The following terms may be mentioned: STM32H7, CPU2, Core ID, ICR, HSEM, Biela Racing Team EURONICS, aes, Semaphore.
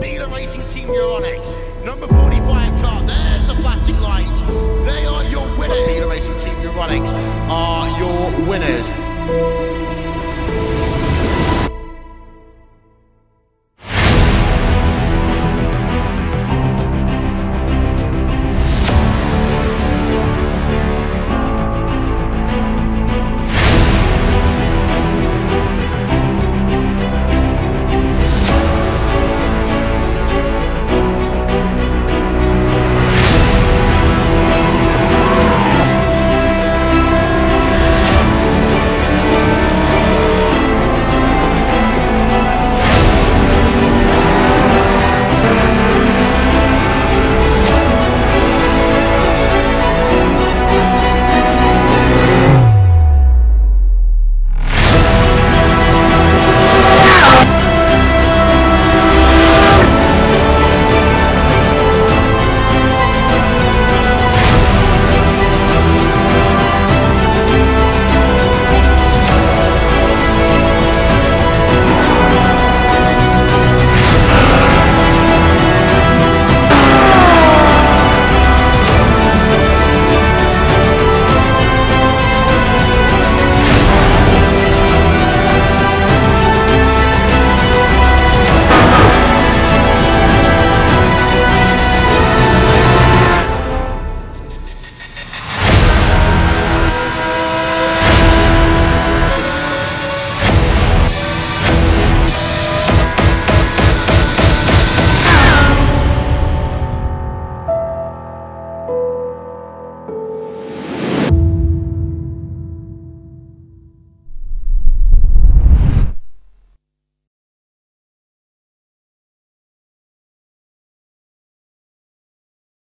Biela Racing Team EURONICS, number 45 car, there's the flashing light. They are your winners. Biela Racing Team EURONICS are your winners.